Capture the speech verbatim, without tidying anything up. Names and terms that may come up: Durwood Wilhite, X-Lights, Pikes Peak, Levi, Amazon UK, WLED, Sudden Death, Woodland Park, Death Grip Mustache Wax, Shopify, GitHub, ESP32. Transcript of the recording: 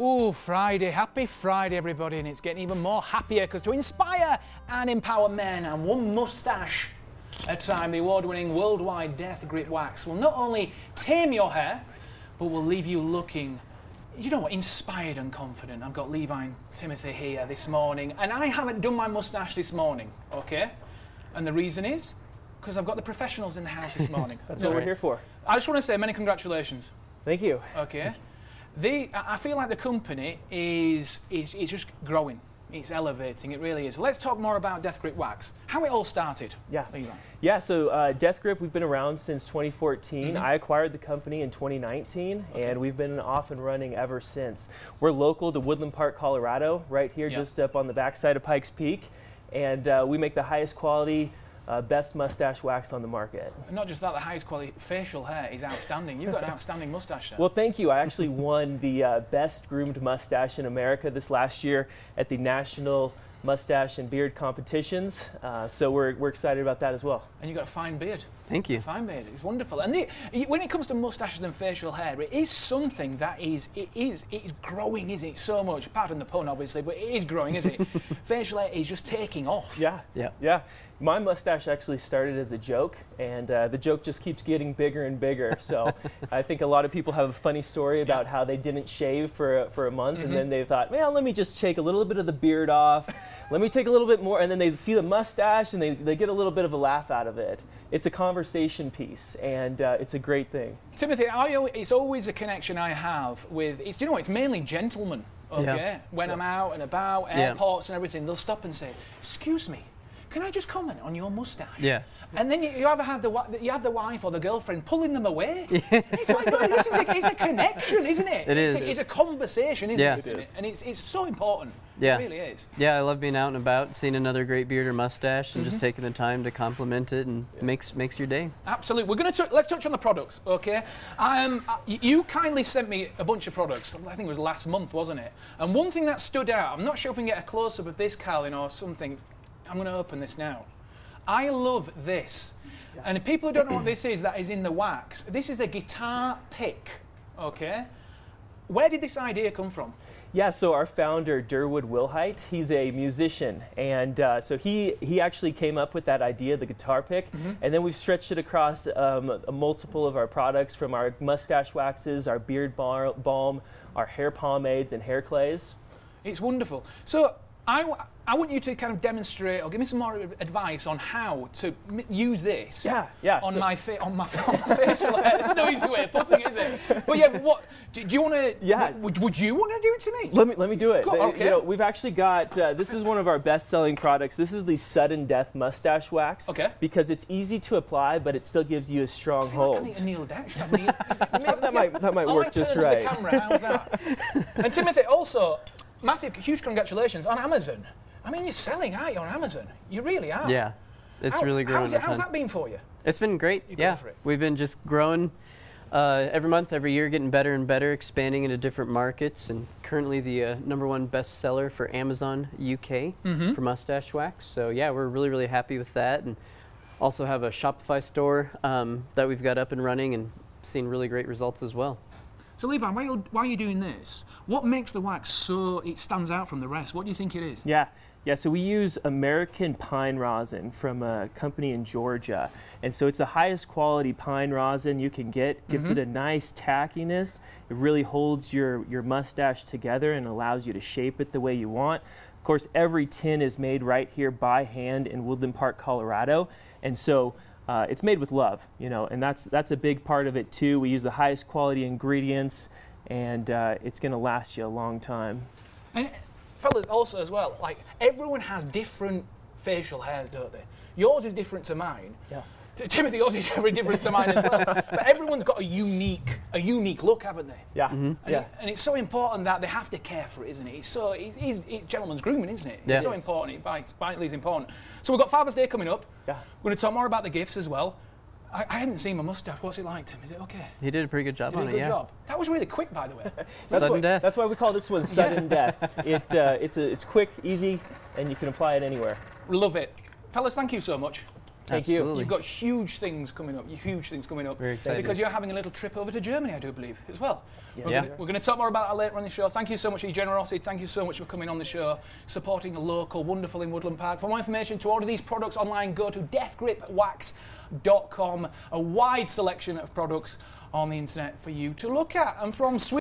Ooh, Friday. Happy Friday, everybody. And it's getting even more happier because to inspire and empower men and one moustache at a time, the award-winning worldwide Death Grip Wax will not only tame your hair, but will leave you looking, you know what, inspired and confident. I've got Levi and Timothy here this morning, and I haven't done my moustache this morning, okay? And the reason is because I've got the professionals in the house this morning. That's no, what we're here for. I just want to say many congratulations. Thank you. Okay. Thank you. The, I feel like the company is, is, is just growing. It's elevating, it really is. Let's talk more about Death Grip Wax, how it all started. Yeah, Levi. Yeah, so uh, Death Grip, we've been around since twenty fourteen. Mm-hmm. I acquired the company in twenty nineteen, okay, and we've been off and running ever since. We're local to Woodland Park, Colorado, right here, yep, just up on the backside of Pikes Peak, and uh, we make the highest quality, Uh, best mustache wax on the market. And not just that, the highest quality facial hair is outstanding. You've got an outstanding mustache, sir. Well, thank you. I actually won the uh, best groomed mustache in America this last year at the National Mustache and Beard Competitions. Uh, so we're, we're excited about that as well. And you've got a fine beard. Thank you. A fine beard. It's wonderful. And the, when it comes to mustaches and facial hair, it is something that is, it is, it is growing, isn't it? So much. Pardon the pun, obviously, but it is growing, isn't it? Facial hair is just taking off. Yeah. Yeah. Yeah. My mustache actually started as a joke, and uh, the joke just keeps getting bigger and bigger. So I think a lot of people have a funny story about yeah. how they didn't shave for a, for a month, mm-hmm, and then they thought, well, let me just shake a little bit of the beard off, let me take a little bit more, and then they see the mustache, and they, they get a little bit of a laugh out of it. It's a conversation piece, and uh, it's a great thing. Timothy, I, it's always a connection I have with, it's, you know, it's mainly gentlemen, okay? Yeah. When yeah. I'm out and about, airports yeah. and everything, they'll stop and say, excuse me, can I just comment on your moustache? Yeah. And then you, you ever have the you have the wife or the girlfriend pulling them away. Yeah. It's like, no, this is a, it's a connection, isn't it? It is. It's a, it's a conversation, isn't yeah. it? It is. And it's it's so important. Yeah. It really is. Yeah, I love being out and about, seeing another great beard or mustache, and mm-hmm, just taking the time to compliment it, and yeah. makes makes your day. Absolutely. We're gonna let's touch on the products, okay? Um, you kindly sent me a bunch of products. I think it was last month, wasn't it? And one thing that stood out. I'm not sure if we can get a close up of this, Carlin, or something. I'm going to open this now. I love this. Yeah. And if people who don't know what this is, that is in the wax. This is a guitar pick, okay? Where did this idea come from? Yeah, so our founder, Durwood Wilhite, he's a musician. And uh, so he, he actually came up with that idea, the guitar pick. Mm-hmm. And then we've stretched it across um, a multiple of our products, from our mustache waxes, our beard bar balm, our hair pomades, and hair clays. It's wonderful. So I, I want you to kind of demonstrate or give me some more advice on how to m use this yeah, yeah, on, so my on my on my facial hair. There's no easy way of putting it, is it? But yeah, what do, do you want to? Yeah, would, would you want to do it to me? Let me let me do it. Cool, okay. You know, we've actually got uh, this is one of our best-selling products. This is the Sudden Death Mustache Wax. Okay. Because it's easy to apply, but it still gives you a strong I feel hold. Like I need to kneel down. Should I kneel? that, that might that might I'll work like just turn right. To the camera. How's that? And Timothy also. Massive, huge congratulations on Amazon. I mean, you're selling, aren't you, on Amazon? You really are. Yeah, it's How, really growing. How's, it, how's that been for you? It's been great. You're yeah, for it. We've been just growing uh, every month, every year, getting better and better, expanding into different markets, and currently the uh, number one bestseller for Amazon U K mm-hmm. for mustache wax. So yeah, we're really, really happy with that, and also have a Shopify store um, that we've got up and running, and seen really great results as well. So Levi, while you're, while you're doing this, what makes the wax so it stands out from the rest? What do you think it is? Yeah, yeah. So we use American pine rosin from a company in Georgia, and so it's the highest quality pine rosin you can get. Gives mm-hmm. it a nice tackiness. It really holds your your mustache together and allows you to shape it the way you want. Of course, every tin is made right here by hand in Woodland Park, Colorado, and so. Uh, it's made with love, you know, and that's that's a big part of it too. We use the highest quality ingredients, and uh, it's going to last you a long time. And fellas, also as well, like everyone has different facial hairs, don't they? Yours is different to mine. Yeah. Timothy, yours is very different to mine as well. But everyone's got a unique, a unique look, haven't they? Yeah. Mm-hmm. And, yeah. It, and it's so important that they have to care for it, isn't it? It's so it, it's, it's gentleman's grooming, isn't it? It's yeah. so important. It vitally is important. So we've got Father's Day coming up. Yeah. We're going to talk more about the gifts as well. I, I haven't seen my mustache. What's it like, Tim? Is it okay? He did a pretty good job did on it. Did a good yeah. job. That was really quick, by the way. Sudden why, death. That's why we call this one Sudden Death. It uh, it's a, it's quick, easy, and you can apply it anywhere. Love it, fellas. Thank you so much. Thank Absolutely. you. You've got huge things coming up. Huge things coming up. Very excited. Because you're having a little trip over to Germany, I do believe, as well. Yes. Yeah. We're going to talk more about that later on the show. Thank you so much for your generosity. Thank you so much for coming on the show, supporting a local, wonderful in Woodland Park. For more information to order these products online, go to death grip wax dot com. A wide selection of products on the internet for you to look at. And from Sweden.